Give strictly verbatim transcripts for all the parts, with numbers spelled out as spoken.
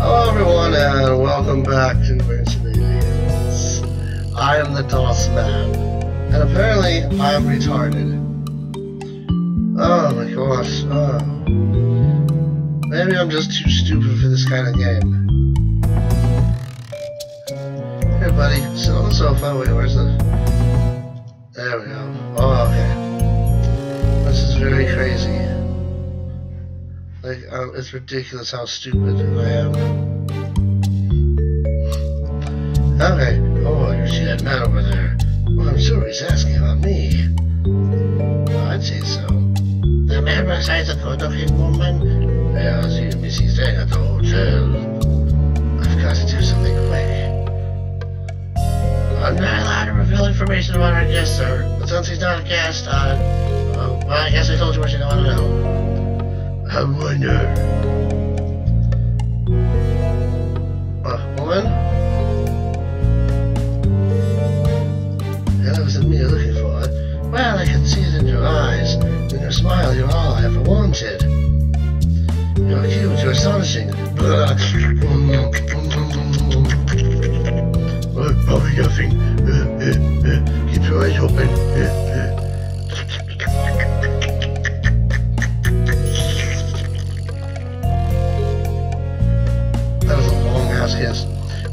Hello everyone and welcome back to Ancient Aliens. I am the DOS Man, and apparently I am retarded. Oh my gosh, uh, maybe I'm just too stupid for this kind of game. Here buddy, sit on the sofa. Wait, where's the... There we go. Oh, okay. This is very crazy. Like, um, it's ridiculous how stupid I am. Okay. Oh, I see that man over there. Well, I'm sure he's asking about me. Oh, I'd say so. The man beside the good-looking woman? Yeah, I see Missy's staying at the hotel. I've got to do something quick. I'm not allowed to reveal information about our guest, sir. But since he's not a guest, uh, uh well, I guess I told you what you don't want to know. I wonder. A woman? That wasn't me looking for it. Well, I could see it in your eyes. In your smile, you're all I ever wanted. You're cute, you're astonishing. Probably nothing. Keep your eyes open.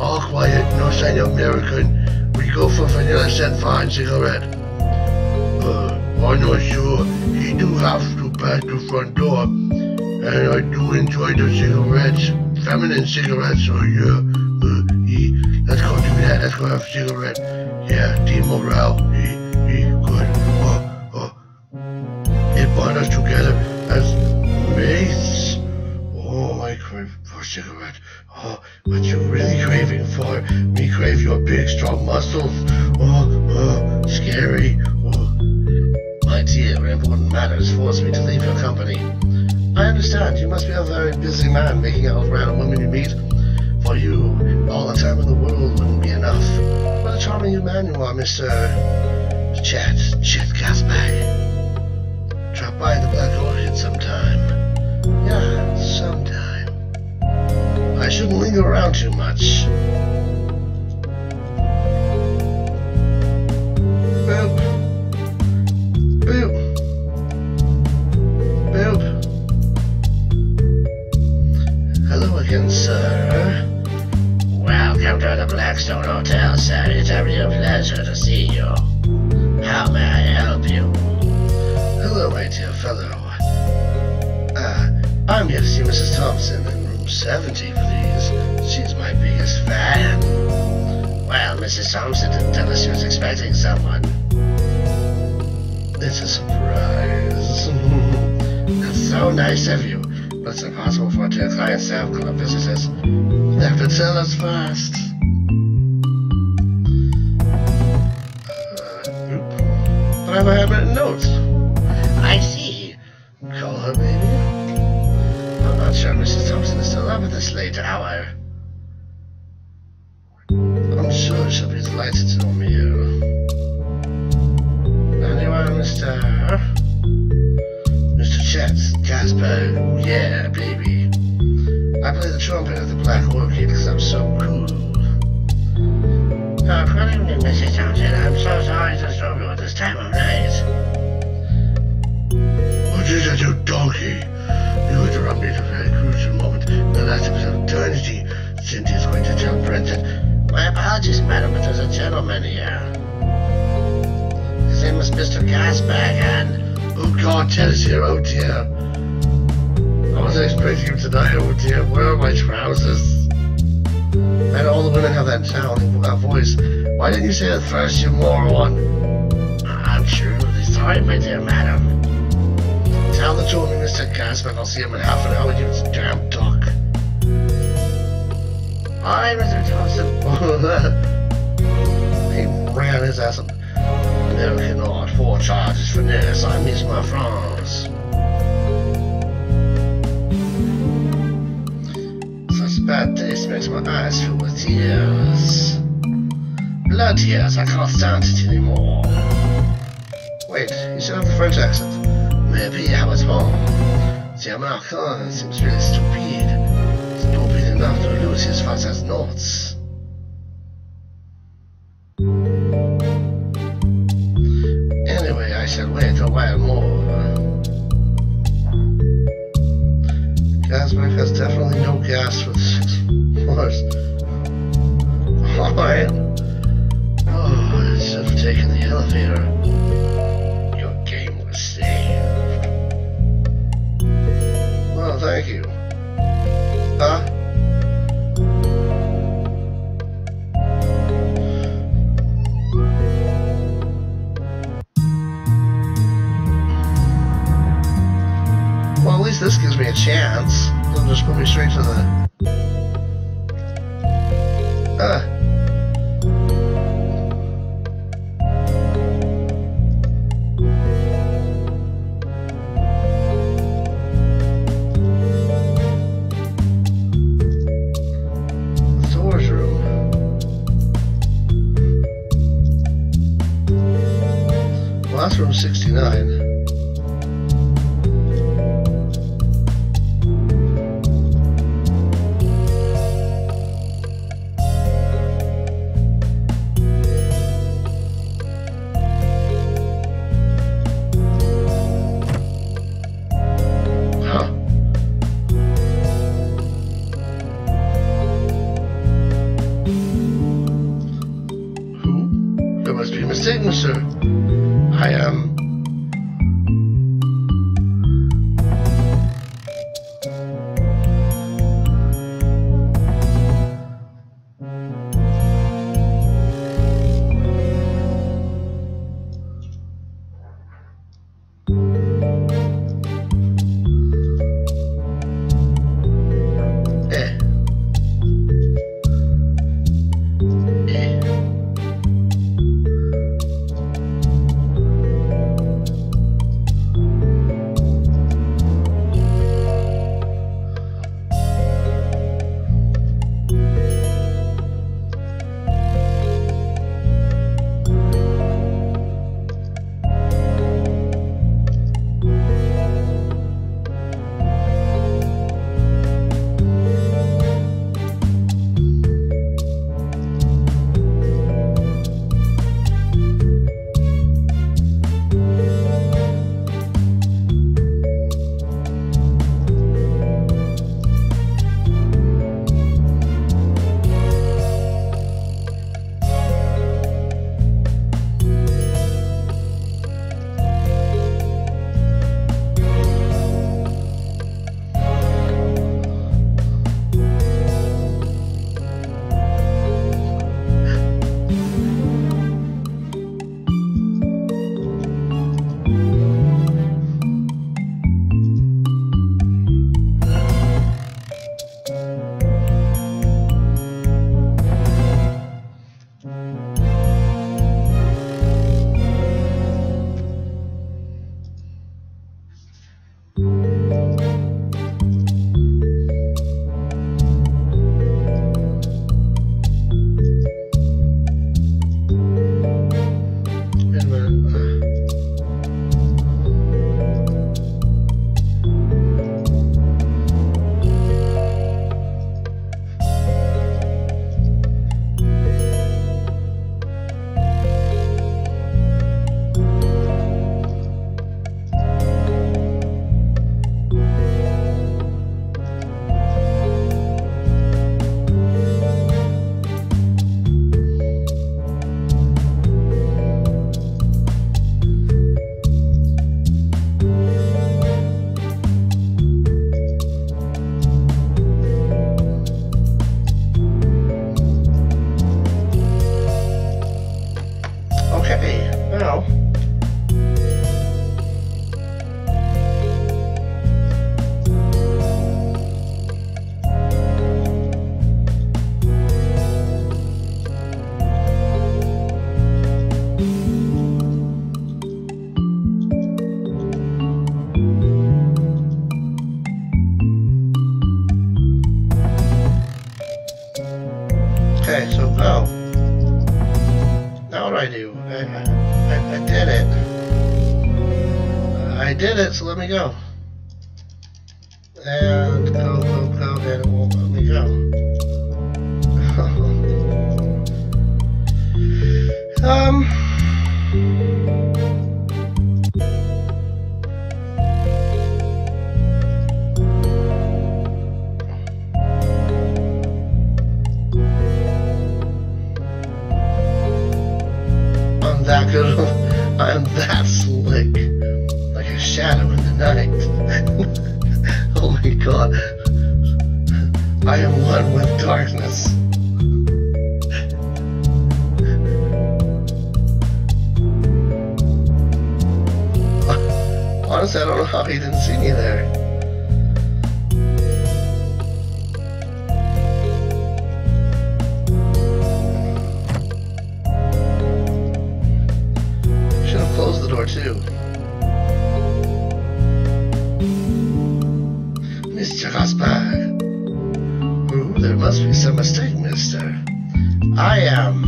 All quiet, no sign of American. We go for vanilla scent fine cigarette. Uh, I'm not sure. He do have to pass the front door. And I do enjoy the cigarettes. Feminine cigarettes, so yeah. Uh, he, let's go do that. Let's go have a cigarette. Yeah, team morale. He, he, good. Uh, uh. It brought us together as mates. Oh, I crave for cigarette. Oh, what you really craving for? Me crave your big, strong muscles. Oh, oh, scary. Oh. My dear, important matters force me to leave your company. I understand you must be a very busy man making out with random women you meet. For you, all the time in the world wouldn't be enough. What a charming young man you are, Mister Chet, Chet Gaspay. Drop by the Black Orchid sometime. Yeah, sometime. I shouldn't linger around too much. Boop. Boop. Boop. Hello again, sir. Welcome to the Blackstone Hotel, sir. It's a real pleasure to see you. How may I help you? Hello, my dear fellow. Uh, I'm here to see Missus Thompson in room seventy, please. She's my biggest fan. Well, Missus Thompson didn't tell us she was expecting someone. It's a surprise. That's so nice of you. But it's impossible for two clients to have club visitors. You have to tell us first. Uh, oop. But I have a handwritten note. I see. Call her, baby. I'm sure Missus Thompson is still up at this late hour. I'm sure she'll be delighted to know you. Anyway, Mister Mister Chet Gaspar, yeah, baby. I play the trumpet at the Black Orchid because I'm so cool. Oh, good evening, Missus Thompson. I'm so sorry to disturb you at this time of night. What is it, you donkey? You interrupt me at a very crucial moment. The last of an eternity. Cynthia's going to tell Brenton. My apologies, madam, but there's a gentleman here. His name is Mister Gasbag, and... Oh God, Ted's here, oh dear. I wasn't expecting him tonight, oh dear. Where are my trousers? And all the women have that sound, that voice. Why didn't you say it first, you moron? I'm truly sorry, my dear madam. Tell the gentleman, Mister Gaspar, I'll see him in half an hour, you damn duck. Alright, Mister Thompson. He ran his ass up. American art, four charges for this, I miss my France. Such bad taste makes my eyes fill with tears. Blood tears, I can't stand it anymore. Wait, you should have a French accent. Maybe I was wrong. See, I'm not calling. It seems really stupid. Stupid enough to plasma has definitely no gas for the six floors. Alright. Oh, I should have taken the elevator. Your game was saved. Well, thank you. Huh? This gives me a chance. It'll just put me straight to the... Uh. So let me go. And go, go, go, and it won't let me go. um. I am one with darkness. Honestly, I don't know how he didn't see me there. Should have closed the door too. Mister Rosberg. Ooh, there must be some mistake, mister. I am...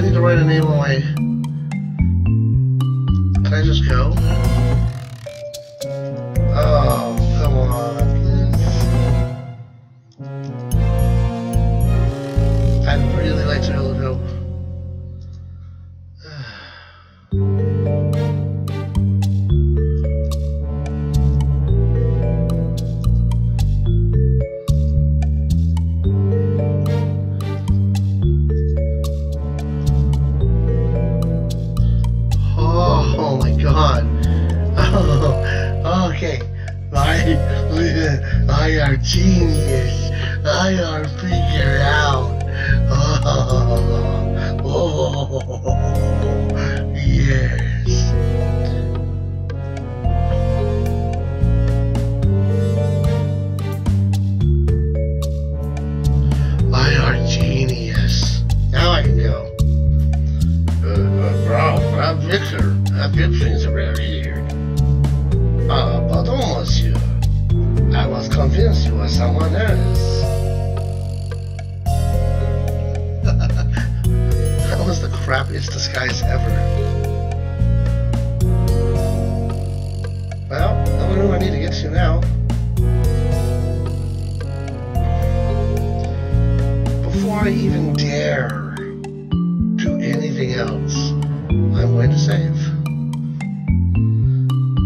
I need to write a name on my... Can I just go? Oh, come on. I'd really like to be able to go. Genius, I gotta figure it out. Oh, oh, oh, yes. I are genius. Now I can go. Uh, bro, I'm Victor. I've been things around here. Uh, but almost you. I was convinced you were someone else. That was the crappiest disguise ever. Well, I wonder who I need to get to now. Before I even dare do anything else, I'm going to save.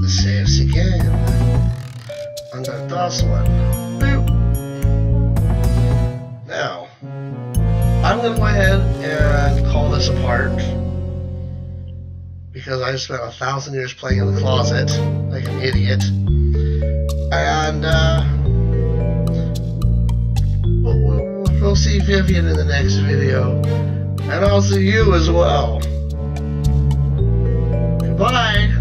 The saves again. That DOS one. Boop. Now, I'm going to go ahead and call this apart because I spent a thousand years playing in the closet like an idiot. And uh, we'll, we'll, we'll see Vivian in the next video, and also you as well. Goodbye.